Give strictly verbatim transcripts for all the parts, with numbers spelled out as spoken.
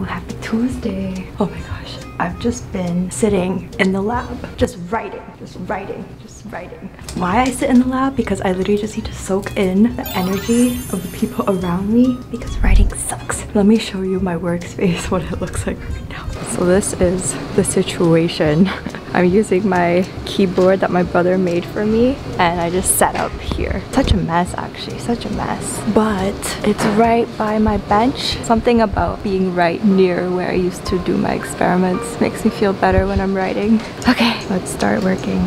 you. Happy Tuesday. Oh my gosh. I've just been sitting in the lab, just writing, just writing, just writing. Why I sit in the lab? Because I literally just need to soak in the energy of the people around me because writing sucks. Let me show you my workspace, what it looks like right now. So this is the situation. I'm using my keyboard that my brother made for me and I just sat up here. Such a mess actually, such a mess. But it's right by my bench. Something about being right near where I used to do my experiments makes me feel better when I'm writing. Okay, let's start working.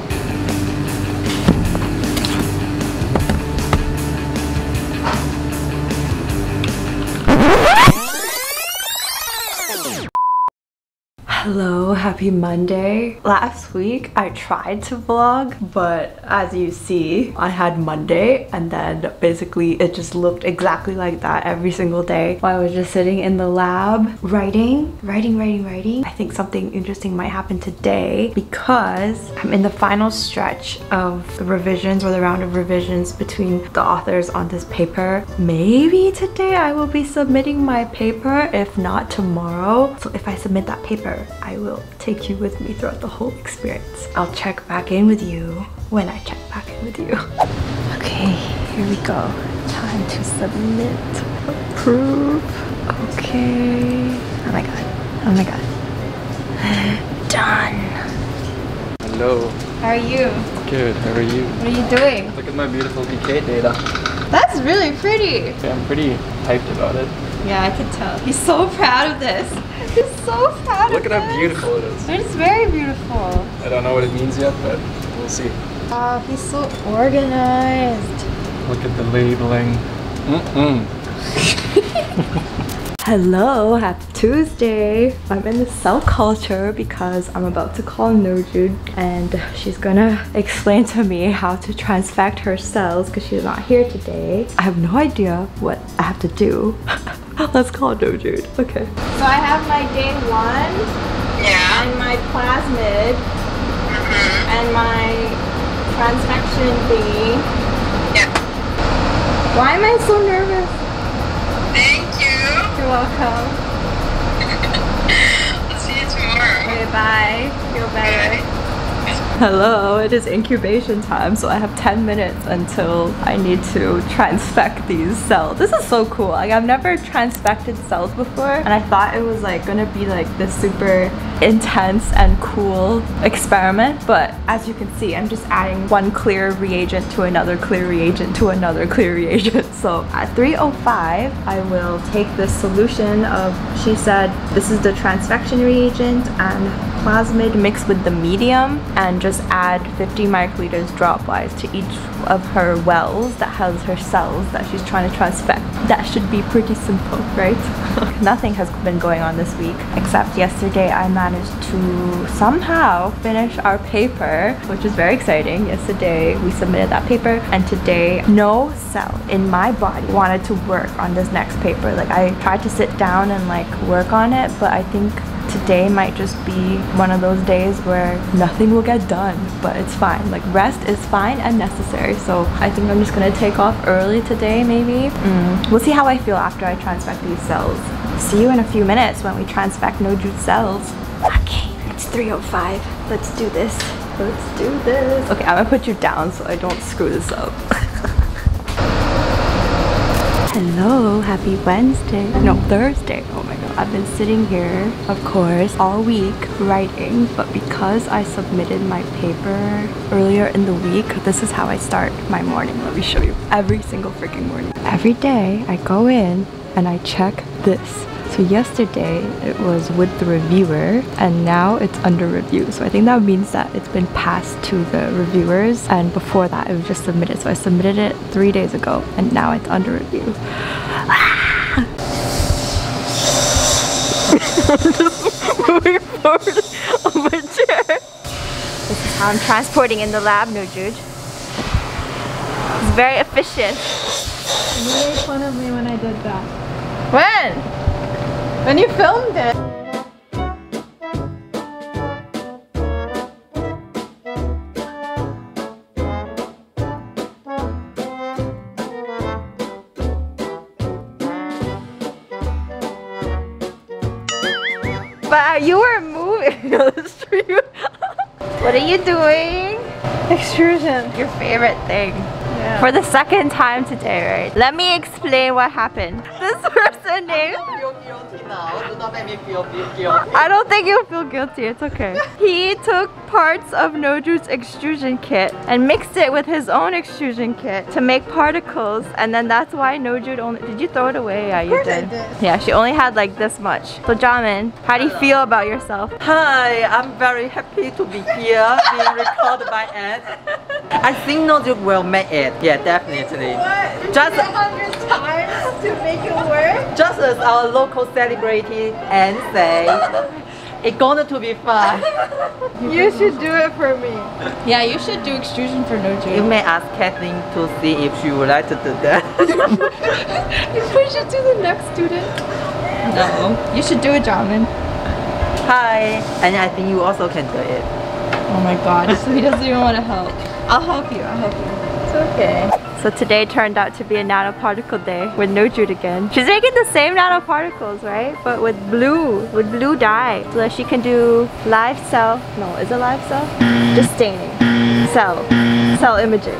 Hello, happy Monday. Last week I tried to vlog, but as you see, I had Monday and then basically it just looked exactly like that every single day while I was just sitting in the lab writing, writing, writing, writing. I think something interesting might happen today because I'm in the final stretch of the revisions or the round of revisions between the authors on this paper. Maybe today I will be submitting my paper, if not tomorrow. So if I submit that paper, I will take you with me throughout the whole experience. I'll check back in with you when I check back in with you. Okay, here we go. Time to submit. Approve. Okay. Oh my god. Oh my god. Done. Hello. How are you? Good, how are you? What are you doing? Look at my beautiful P K data. That's really pretty. Yeah, I'm pretty hyped about it. Yeah, I can tell. He's so proud of this. He's so proud Look of this. Look at how beautiful it is. It's very beautiful. I don't know what it means yet, but we'll see. Wow, he's so organized. Look at the labeling. Mm-mm. Hello, happy Tuesday. I'm in the cell culture because I'm about to call Nojude and she's gonna explain to me how to transfect her cells because she's not here today. I have no idea what I have to do. Let's call Nojude. Okay. So I have my day one. Yeah. And my plasmid. Mm-hmm. And my transfection thingy. Yeah. Why am I so nervous? You're welcome. I'll see you tomorrow. Okay, bye. Feel better. Bye. Hello, it is incubation time, so I have ten minutes until I need to transfect these cells. This is so cool. Like, I've never transfected cells before, and I thought it was like gonna be like this super intense and cool experiment, but as you can see, I'm just adding one clear reagent to another clear reagent to another clear reagent. So at three oh five, I will take this solution of, she said, this is the transfection reagent and plasmid mixed with the medium, and just add fifty microliters drop-wise to each of her wells that has her cells that she's trying to transfect. That should be pretty simple, right? Nothing has been going on this week, except yesterday I managed to somehow finish our paper, which is very exciting. Yesterday we submitted that paper, and today no cell in my body wanted to work on this next paper. Like, I tried to sit down and like work on it, but I think today might just be one of those days where nothing will get done, but it's fine. Like, rest is fine and necessary, so I think I'm just gonna take off early today, maybe. Mm. We'll see how I feel after I transfect these cells. See you in a few minutes when we transfect Nojude cells. Okay, it's three oh five. Let's do this. Let's do this. Okay, I'm gonna put you down so I don't screw this up. Hello, happy Wednesday. No, Thursday. Oh my god. I've been sitting here, of course, all week writing, but because I submitted my paper earlier in the week, this is how I start my morning. Let me show you. Every single freaking morning. Every day, I go in and I check this. So yesterday it was with the reviewer and now it's under review. So I think that means that it's been passed to the reviewers, and before that it was just submitted. So I submitted it three days ago and now it's under review. Ah! I'm just moving forward on my chair. This is how I'm transporting in the lab, Nojude. It's very efficient. You made fun of me when I did that. When? When you filmed it! But you were moving. What are you doing? Extrusion. Your favorite thing. Yeah. For the second time today, right? Let me explain what happened. This person named... I don't think you'll feel guilty, it's okay. He took parts of Nojude's extrusion kit and mixed it with his own extrusion kit to make particles, and then that's why Nojude only... Did you throw it away? Yeah, you did. did. Yeah, she only had like this much. So Jamin, how do you feel about yourself? Hi, I'm very happy to be here, being recorded by Ed. I think Nojude will make it. Yeah, definitely. What? Just a hundred times to make it work? Just as our local celebrity and say it's going to be fun. You should do it for me. Yeah, you should do extrusion for Nojude. You may ask Kathleen to see if she would like to do that. You push it to the next student. No. You should do it, Jamin. Hi. And I think you also can do it. Oh my god, so he doesn't even want to help. I'll help you, I'll help you. It's okay. So today turned out to be a nanoparticle day with Nojude again. She's making the same nanoparticles, right? But with blue, with blue dye. So that she can do live cell, no, is it live cell? Just staining. Cell. Cell imaging.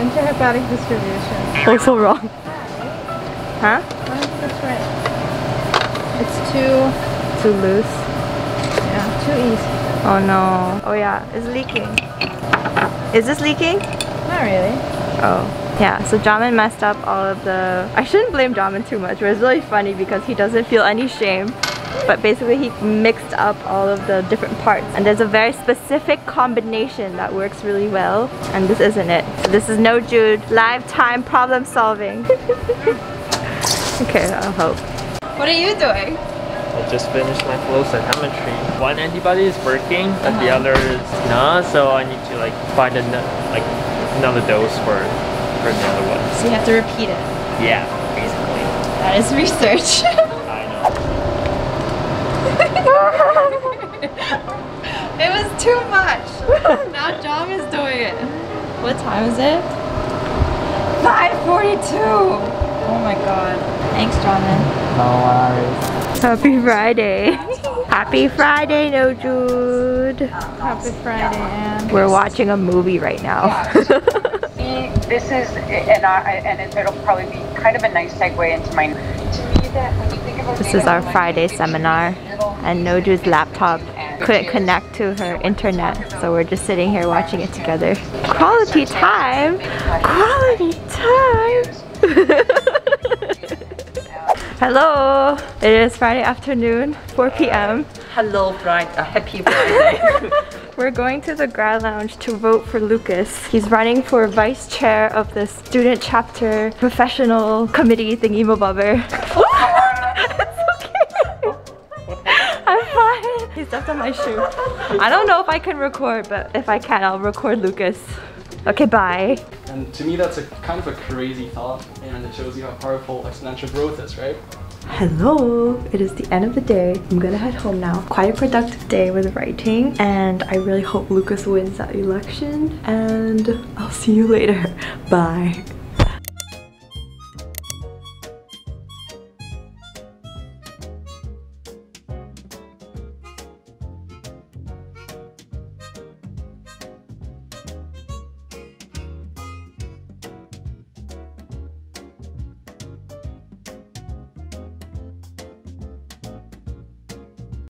Intrahepatic distribution. Oh, so wrong. Huh? No, that's right. It's too... Too loose? Yeah, too easy. Oh no. Oh yeah, it's leaking. Is this leaking? Not really. Oh, yeah, so Jamin messed up all of the... I shouldn't blame Jamin too much, but it's really funny because he doesn't feel any shame. But basically he mixed up all of the different parts. And there's a very specific combination that works really well. And this isn't it. So this is Nojude, live time problem solving. Okay, I'll hope. What are you doing? I just finished my flow cytometry. One antibody is working, uh-huh. and the other is not, so I need to like find a... like. another dose for, for another one. So you have to repeat it. Yeah, basically. That is research. I know. It was too much. Now John is doing it. What time is it? five forty-two. Oh my god. Thanks, John. No worries. Happy Friday. Happy Friday, Nojude. Happy Friday, Anne. We're watching a movie right now. Yeah. This is, and, I, and it'll probably be kind of a nice segue into mine. This is our Friday seminar, and Nojude's laptop couldn't connect to her internet, so we're just sitting here watching it together. Quality time! Quality time! Hello! It is Friday afternoon, four p m Hello, Brian. Uh, happy Friday. We're going to the grad lounge to vote for Lucas. He's running for vice chair of the student chapter professional committee thingy-mo-bobber. I'm fine. He stepped on my shoe. I don't know if I can record, but if I can, I'll record Lucas. Okay, bye. And to me, that's a kind of a crazy thought, and it shows you how powerful exponential growth is, right? Hello! It is the end of the day. I'm gonna head home now. Quite a productive day with writing, and I really hope Lucas wins that election, and I'll see you later. Bye.